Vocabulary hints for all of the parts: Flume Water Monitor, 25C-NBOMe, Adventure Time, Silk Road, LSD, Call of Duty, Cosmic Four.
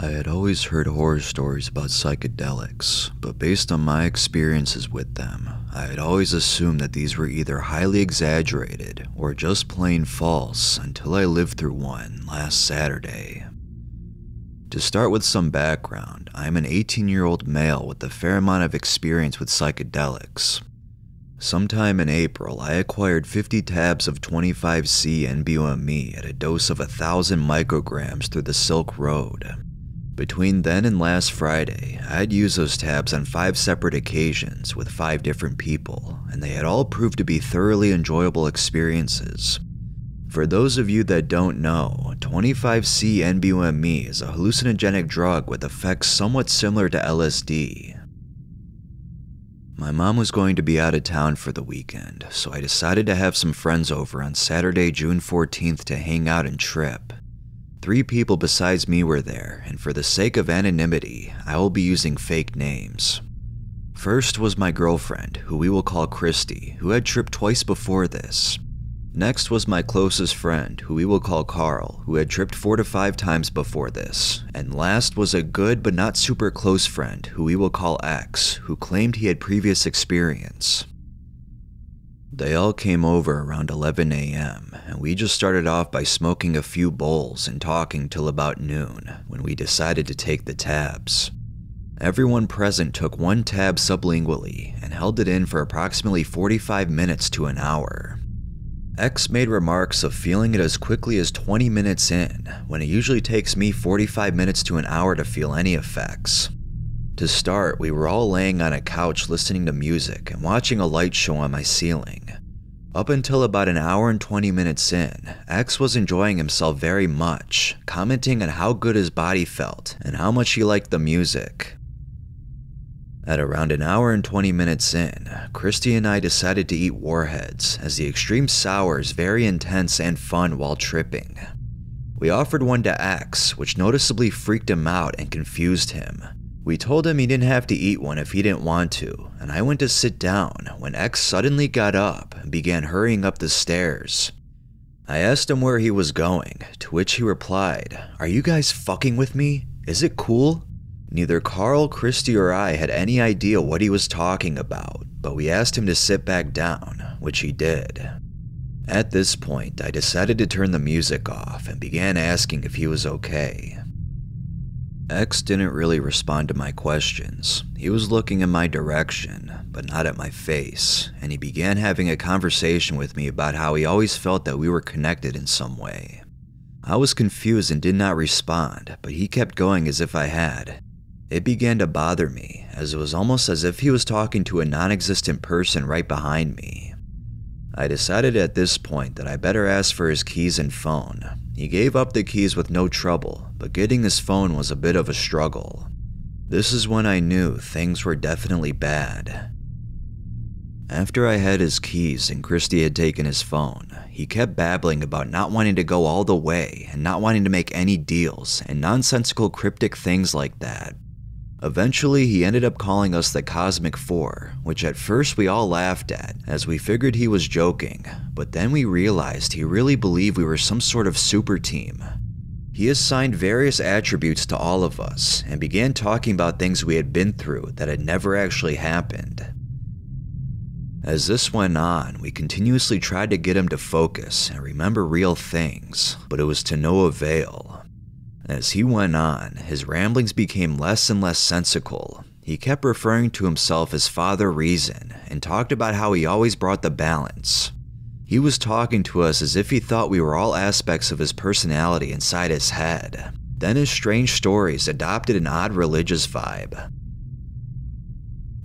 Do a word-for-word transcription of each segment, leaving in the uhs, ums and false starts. I had always heard horror stories about psychedelics, but based on my experiences with them, I had always assumed that these were either highly exaggerated or just plain false until I lived through one last Saturday. To start with some background, I am an eighteen-year-old male with a fair amount of experience with psychedelics. Sometime in April, I acquired fifty tabs of twenty-five C N B O M E at a dose of one thousand micrograms through the Silk Road. Between then and last Friday, I had used those tabs on five separate occasions with five different people, and they had all proved to be thoroughly enjoyable experiences. For those of you that don't know, twenty-five C N B O M E is a hallucinogenic drug with effects somewhat similar to L S D. My mom was going to be out of town for the weekend, so I decided to have some friends over on Saturday, June fourteenth to hang out and trip. Three people besides me were there, and for the sake of anonymity, I will be using fake names. First was my girlfriend, who we will call Christy, who had tripped twice before this. Next was my closest friend, who we will call Carl, who had tripped four to five times before this. And last was a good but not super close friend, who we will call X, who claimed he had previous experience. They all came over around eleven A M, and we just started off by smoking a few bowls and talking till about noon, when we decided to take the tabs. Everyone present took one tab sublingually and held it in for approximately forty-five minutes to an hour. X made remarks of feeling it as quickly as twenty minutes in, when it usually takes me forty-five minutes to an hour to feel any effects. To start, we were all laying on a couch listening to music and watching a light show on my ceiling. Up until about an hour and twenty minutes in, X was enjoying himself very much, commenting on how good his body felt and how much he liked the music. At around an hour and twenty minutes in, Christy and I decided to eat warheads, as the extreme sour is very intense and fun while tripping. We offered one to X, which noticeably freaked him out and confused him. We told him he didn't have to eat one if he didn't want to, and I went to sit down when X suddenly got up and began hurrying up the stairs. I asked him where he was going, to which he replied, "Are you guys fucking with me? Is it cool?" Neither Carl, Christy, or I had any idea what he was talking about, but we asked him to sit back down, which he did. At this point, I decided to turn the music off and began asking if he was okay. X didn't really respond to my questions. He was looking in my direction, but not at my face, and he began having a conversation with me about how he always felt that we were connected in some way. I was confused and did not respond, but he kept going as if I had. It began to bother me, as it was almost as if he was talking to a non-existent person right behind me. I decided at this point that I better ask for his keys and phone. He gave up the keys with no trouble, but getting his phone was a bit of a struggle. This is when I knew things were definitely bad. After I had his keys and Christy had taken his phone, he kept babbling about not wanting to go all the way and not wanting to make any deals and nonsensical cryptic things like that. Eventually, he ended up calling us the Cosmic Four, which at first we all laughed at, as we figured he was joking, but then we realized he really believed we were some sort of super team. He assigned various attributes to all of us, and began talking about things we had been through that had never actually happened. As this went on, we continuously tried to get him to focus and remember real things, but it was to no avail. As he went on, his ramblings became less and less sensical. He kept referring to himself as Father Reason and talked about how he always brought the balance. He was talking to us as if he thought we were all aspects of his personality inside his head. Then his strange stories adopted an odd religious vibe.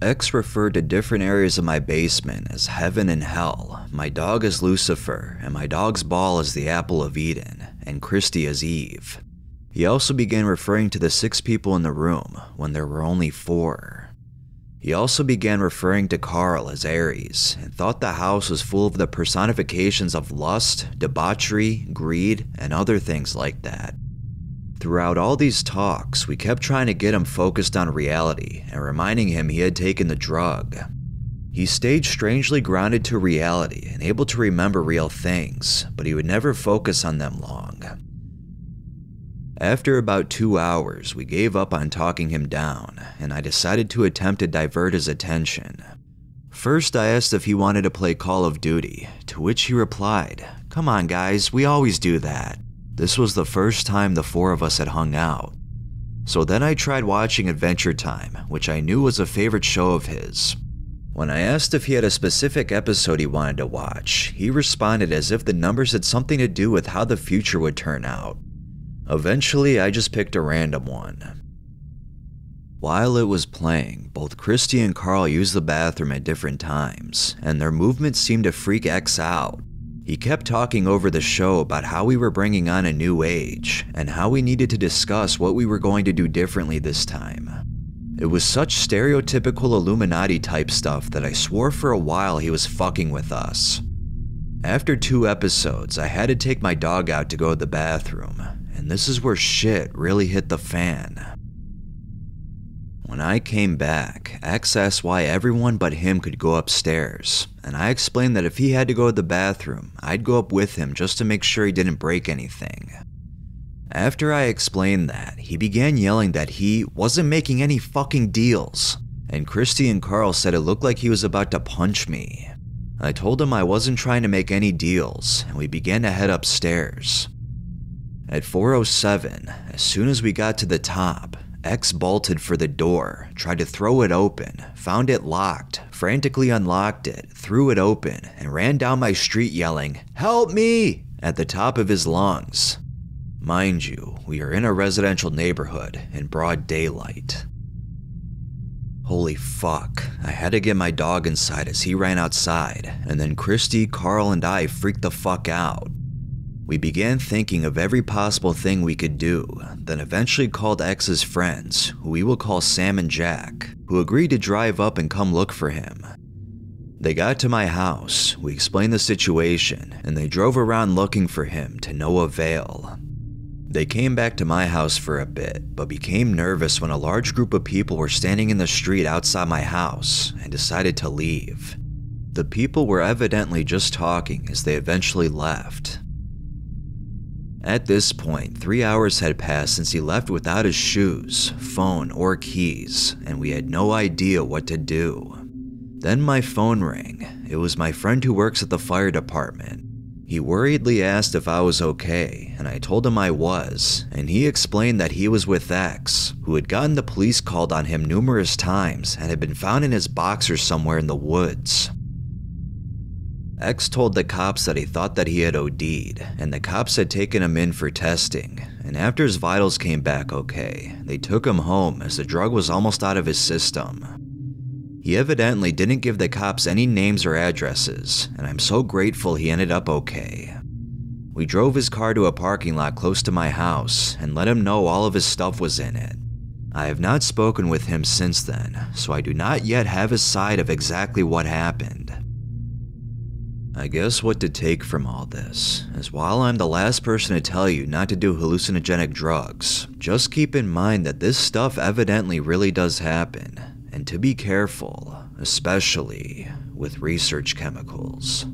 X referred to different areas of my basement as heaven and hell, my dog as Lucifer, and my dog's ball as the apple of Eden, and Christy as Eve. He also began referring to the six people in the room, when there were only four. He also began referring to Carl as Aries, and thought the house was full of the personifications of lust, debauchery, greed, and other things like that. Throughout all these talks, we kept trying to get him focused on reality, and reminding him he had taken the drug. He stayed strangely grounded to reality and able to remember real things, but he would never focus on them long. After about two hours, we gave up on talking him down, and I decided to attempt to divert his attention. First, I asked if he wanted to play Call of Duty, to which he replied, "Come on guys, we always do that." This was the first time the four of us had hung out. So then I tried watching Adventure Time, which I knew was a favorite show of his. When I asked if he had a specific episode he wanted to watch, he responded as if the numbers had something to do with how the future would turn out. Eventually, I just picked a random one. While it was playing, both Christy and Carl used the bathroom at different times, and their movements seemed to freak X out. He kept talking over the show about how we were bringing on a new age, and how we needed to discuss what we were going to do differently this time. It was such stereotypical Illuminati type stuff that I swore for a while he was fucking with us. After two episodes, I had to take my dog out to go to the bathroom, and this is where shit really hit the fan. When I came back, X asked why everyone but him could go upstairs, and I explained that if he had to go to the bathroom, I'd go up with him just to make sure he didn't break anything. After I explained that, he began yelling that he wasn't making any fucking deals, and Christy and Carl said it looked like he was about to punch me. I told him I wasn't trying to make any deals, and we began to head upstairs. At four oh seven, as soon as we got to the top, X bolted for the door, tried to throw it open, found it locked, frantically unlocked it, threw it open, and ran down my street yelling, "Help me!" at the top of his lungs. Mind you, we are in a residential neighborhood in broad daylight. Holy fuck, I had to get my dog inside as he ran outside, and then Christy, Carl, and I freaked the fuck out. We began thinking of every possible thing we could do, then eventually called X's friends, who we will call Sam and Jack, who agreed to drive up and come look for him. They got to my house, we explained the situation, and they drove around looking for him to no avail. They came back to my house for a bit, but became nervous when a large group of people were standing in the street outside my house and decided to leave. The people were evidently just talking as they eventually left. At this point, three hours had passed since he left without his shoes, phone, or keys, and we had no idea what to do. Then my phone rang. It was my friend who works at the fire department. He worriedly asked if I was okay, and I told him I was, and he explained that he was with X, who had gotten the police called on him numerous times and had been found in his boxer somewhere in the woods. X told the cops that he thought that he had O D'd, and the cops had taken him in for testing, and after his vitals came back okay, they took him home as the drug was almost out of his system. He evidently didn't give the cops any names or addresses, and I'm so grateful he ended up okay. We drove his car to a parking lot close to my house and let him know all of his stuff was in it. I have not spoken with him since then, so I do not yet have his side of exactly what happened. I guess what to take from all this is while I'm the last person to tell you not to do hallucinogenic drugs, just keep in mind that this stuff evidently really does happen, and to be careful, especially with research chemicals.